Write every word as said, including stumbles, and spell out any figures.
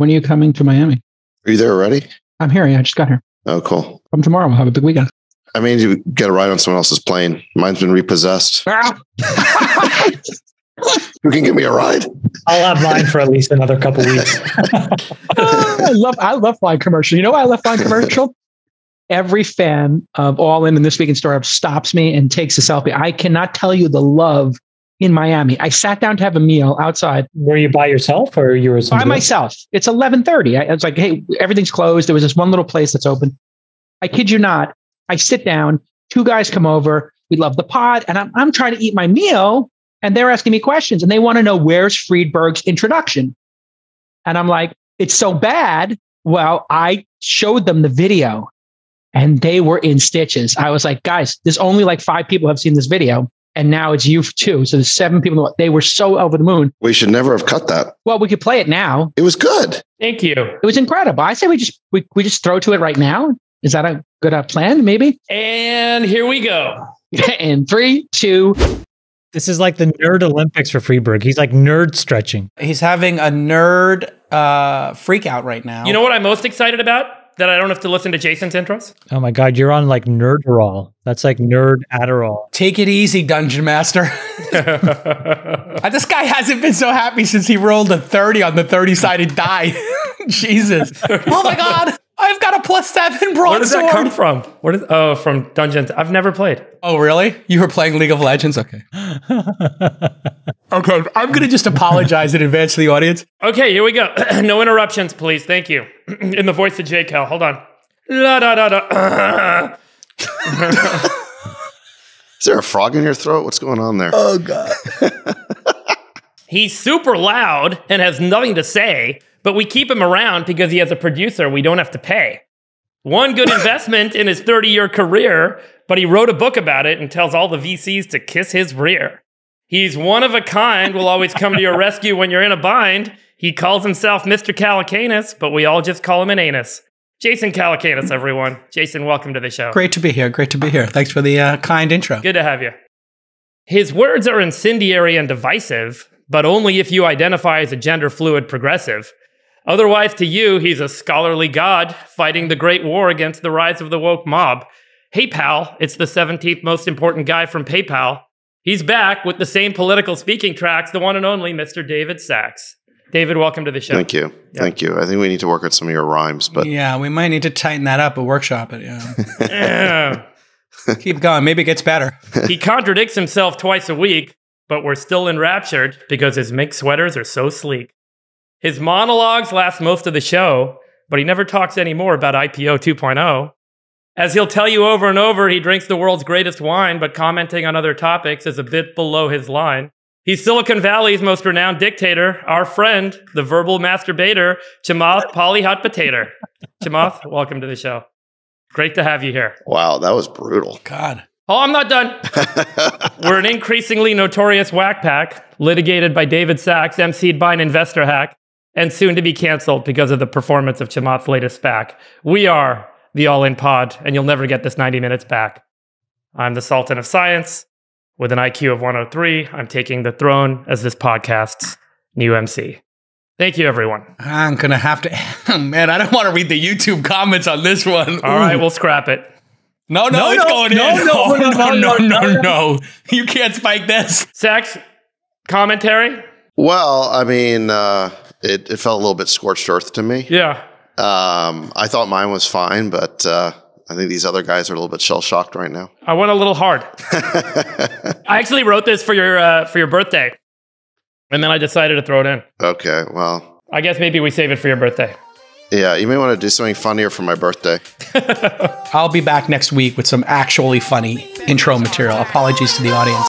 When are you coming to Miami? Are you there already? I'm here. Yeah, I just got here. Oh, cool. Come tomorrow. We'll have a big weekend. I mean, you get a ride on someone else's plane. Mine's been repossessed. Who can give me a ride? I'll have mine for at least another couple of weeks. I love I love flying commercial. You know why I love flying commercial? Every fan of All In and This Week in Startup stops me and takes a selfie. I cannot tell you the love in Miami. I sat down to have a meal outside. Were you by yourself or you were somebody by myself? Else? It's eleven thirty. I, I was like, hey, everything's closed. There was this one little place that's open. I kid you not. I sit down. Two guys come over. We love the pod. And I'm, I'm trying to eat my meal. And they're asking me questions. And they want to know, where's Friedberg's introduction? And I'm like, it's so bad. Well, I showed them the video. And they were in stitches. I was like, guys, there's only like five people have seen this video. And now it's you two. So there's seven people. They were so over the moon. We should never have cut that. Well, we could play it now. It was good. Thank you. It was incredible. I say we just we, we just throw to it right now. Is that a good uh, plan, maybe? And here we go. In three, two. This is like the nerd Olympics for Friedberg. He's like nerd stretching. He's having a nerd uh, freak out right now. You know what I'm most excited about? That I don't have to listen to Jason's intros? Oh my God, you're on like Nerderol. That's like nerd Adderall. Take it easy, Dungeon Master. This guy hasn't been so happy since he rolled a thirty on the thirty-sided die. Jesus. Oh my God, I've got a plus seven broadsword. Where does that come from? What is, oh, from Dungeons. I've never played. Oh, really? You were playing League of Legends? Okay. Okay, I'm going to just apologize in advance to the audience. Okay, here we go. No interruptions, please. Thank you. In the voice of J. Cal. Hold on. La, da, da, da. Is there a frog in your throat? What's going on there? Oh, God. He's super loud and has nothing to say, but we keep him around because he has a producer we don't have to pay. One good investment in his thirty-year career, but he wrote a book about it and tells all the V Cs to kiss his rear. He's one of a kind, will always come to your rescue when you're in a bind. He calls himself Mister Calacanis, but we all just call him an anus. Jason Calacanis, everyone. Jason, welcome to the show. Great to be here. Great to be here. Thanks for the uh, kind intro. Good to have you. His words are incendiary and divisive, but only if you identify as a gender-fluid progressive. Otherwise, to you, he's a scholarly god fighting the great war against the rise of the woke mob. Hey, pal, it's the seventeenth most important guy from PayPal. He's back with the same political speaking tracks, the one and only Mister David Sachs. David, welcome to the show. Thank you. Yeah. Thank you. I think we need to work on some of your rhymes, but yeah, we might need to tighten that up and workshop it. Yeah. Keep going. Maybe it gets better. He contradicts himself twice a week, but we're still enraptured because his mink sweaters are so sleek. His monologues last most of the show, but he never talks anymore about I P O two point oh. As he'll tell you over and over, he drinks the world's greatest wine, but commenting on other topics is a bit below his line. He's Silicon Valley's most renowned dictator, our friend, the verbal masturbator, Chamath Palihapitiya. Chamath, welcome to the show. Great to have you here. Wow, that was brutal. God. Oh, I'm not done. We're an increasingly notorious whack pack, litigated by David Sachs, emceed by an investor hack, and soon to be canceled because of the performance of Chamath's latest SPAC. We are the All-In Pod, and you'll never get this ninety minutes back. I'm the Sultan of Science. With an I Q of one oh three, I'm taking the throne as this podcast's new M C. Thank you, everyone. I'm going to have to... Oh, man, I don't want to read the YouTube comments on this one. All Ooh. right, we'll scrap it. No, no, no it's no, going no, in. No, no, no, no, no, no, no. You can't spike this. Sachs, commentary? Well, I mean, uh, it, it felt a little bit scorched earth to me. Yeah. Um, I thought mine was fine, but uh, I think these other guys are a little bit shell-shocked right now. I went a little hard. I actually wrote this for your uh, for your birthday, and then I decided to throw it in. Okay, well, I guess maybe we save it for your birthday. Yeah, you may want to do something funnier for my birthday. I'll be back next week with some actually funny intro material. Apologies to the audience.